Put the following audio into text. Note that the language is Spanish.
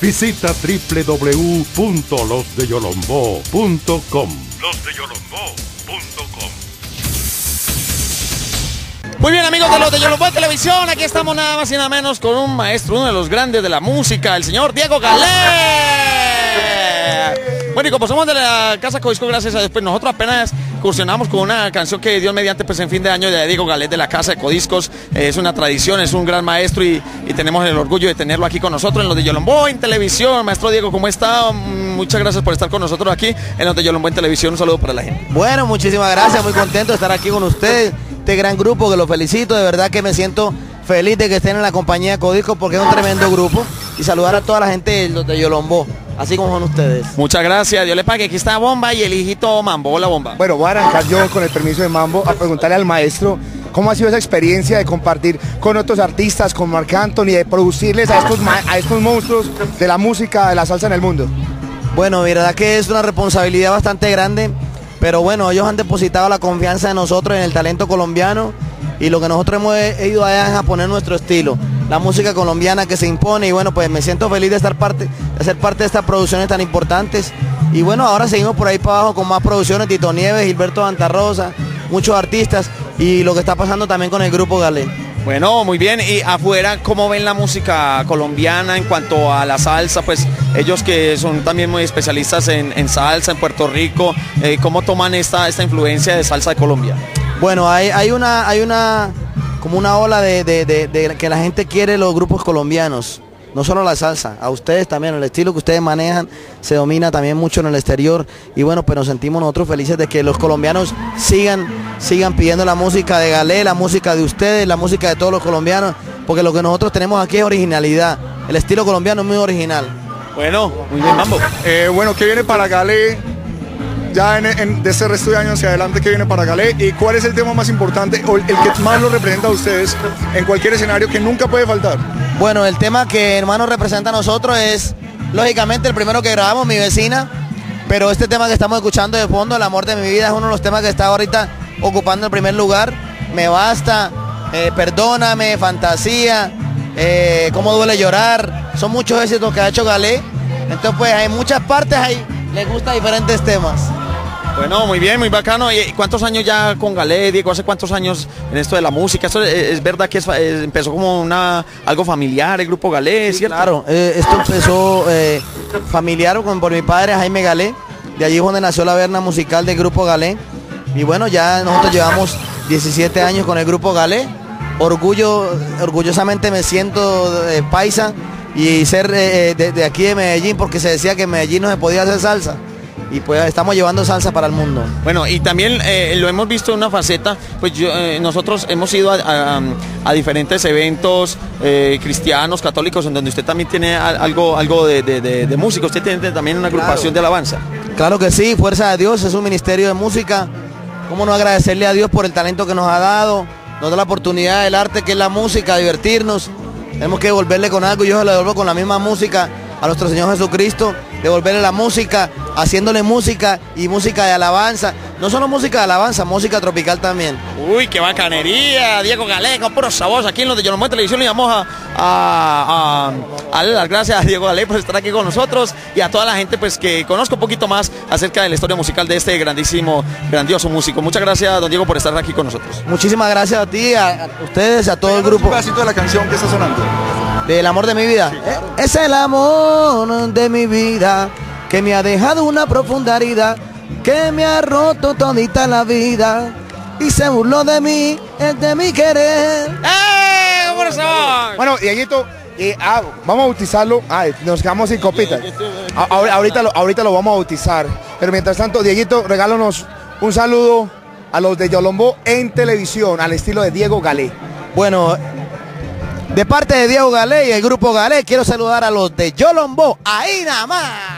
Visita www.losdeyolombó.com. Muy bien, amigos de Los de Yolombó Televisión, aquí estamos nada más y nada menos con un maestro, uno de los grandes de la música, el señor Diego Galé. Bueno, y como somos de la Casa Codisco, gracias a Dios, pues nosotros apenas incursionamos con una canción que Dios mediante, pues en fin de año, de Diego Galé, de la Casa de Codiscos. Es una tradición, es un gran maestro y tenemos el orgullo de tenerlo aquí con nosotros en Los de Yolombó en Televisión. Maestro Diego, ¿cómo está? Muchas gracias por estar con nosotros aquí en Los de Yolombó en Televisión. Un saludo para la gente. Bueno, muchísimas gracias, muy contento de estar aquí con ustedes. Este gran grupo que lo felicito, de verdad que me siento feliz de que estén en la compañía de Codisco porque es un tremendo grupo, y saludar a toda la gente de Yolombó, así como son ustedes. Muchas gracias, Dios le pague. Aquí está Bomba y el hijito Mambo, la Bomba. Bueno, voy a arrancar yo con el permiso de Mambo a preguntarle al maestro cómo ha sido esa experiencia de compartir con otros artistas, con Marc Anthony, de producirles a estos monstruos de la música, de la salsa en el mundo. Bueno, la verdad que es una responsabilidad bastante grande. Pero bueno, ellos han depositado la confianza en nosotros, en el talento colombiano, y lo que nosotros hemos ido allá es a poner nuestro estilo, la música colombiana que se impone. Y bueno, pues me siento feliz de ser parte de estas producciones tan importantes. Y bueno, ahora seguimos por ahí para abajo con más producciones, Tito Nieves, Gilberto Santa Rosa, muchos artistas, y lo que está pasando también con el Grupo Galé. Bueno, muy bien. Y afuera, ¿cómo ven la música colombiana en cuanto a la salsa? Pues ellos que son también muy especialistas en salsa, en Puerto Rico, ¿cómo toman esta influencia de salsa de Colombia? Bueno, hay una como una ola de que la gente quiere los grupos colombianos, no solo la salsa, a ustedes también, el estilo que ustedes manejan se domina también mucho en el exterior. Y bueno, pues nos sentimos nosotros felices de que los colombianos sigan pidiendo la música de Galé, la música de ustedes, la música de todos los colombianos, porque lo que nosotros tenemos aquí es originalidad, el estilo colombiano es muy original. Bueno, muy bien, Mambo. Bueno, ¿qué viene para Galé? Ya de este resto de años hacia adelante, ¿qué viene para Galé? ¿Y cuál es el tema más importante o el que más lo representa a ustedes en cualquier escenario que nunca puede faltar? Bueno, el tema que hermano representa a nosotros es, lógicamente, el primero que grabamos, Mi Vecina. Pero este tema que estamos escuchando de fondo, El Amor de Mi Vida, es uno de los temas que está ahorita ocupando el primer lugar. Me Basta, Perdóname, Fantasía, Cómo Duele Llorar. Son muchos éxitos que ha hecho Galé. Entonces pues hay muchas partes ahí, le gustan diferentes temas. Bueno, muy bien, muy bacano. ¿Y cuántos años ya con Galé, Diego? ¿Hace cuántos años en esto de la música? Esto es verdad que empezó como algo familiar, el Grupo Galé, ¿cierto? Sí, claro, esto empezó familiar por mi padre, Jaime Galé. De allí es donde nació la verna musical del Grupo Galé. Y bueno, ya nosotros llevamos 17 años con el Grupo Galé. Orgullosamente me siento paisa y ser de aquí de Medellín, porque se decía que en Medellín no se podía hacer salsa. Y pues estamos llevando salsa para el mundo. Bueno, y también lo hemos visto en una faceta, pues nosotros hemos ido a diferentes eventos cristianos, católicos, en donde usted también tiene algo de música. Usted tiene también una agrupación, claro, de alabanza. Claro que sí, Fuerza de Dios es un ministerio de música. ¿Cómo no agradecerle a Dios por el talento que nos ha dado? Nos da la oportunidad del arte que es la música, divertirnos. Tenemos que devolverle con algo, yo se lo devuelvo con la misma música a nuestro Señor Jesucristo, devolverle la música, haciéndole música y música de alabanza. No solo música de alabanza, música tropical también. Uy, qué bacanería, Diego Galé, con puros sabores aquí en Los de Yolombó Televisión. Le vamos a darle las gracias a Diego Galé por estar aquí con nosotros y a toda la gente pues que conozco un poquito más acerca de la historia musical de este grandioso músico. Muchas gracias, don Diego, por estar aquí con nosotros. Muchísimas gracias a ti, a ustedes, a todo el grupo. Un pedacito de la canción que está sonando. Del Amor de Mi Vida. Sí, claro. Es el amor de mi vida que me ha dejado una profunda herida, que me ha roto todita la vida y se burló de mí, es de mi querer. Bueno, Dieguito, vamos a bautizarlo. Ay, nos quedamos sin copitas. Ahorita lo vamos a bautizar. Pero mientras tanto, Dieguito, regálanos un saludo a Los de Yolombó en Televisión, al estilo de Diego Galé. Bueno, de parte de Diego Galé y el Grupo Galé, quiero saludar a Los de Yolombó. Ahí nada más.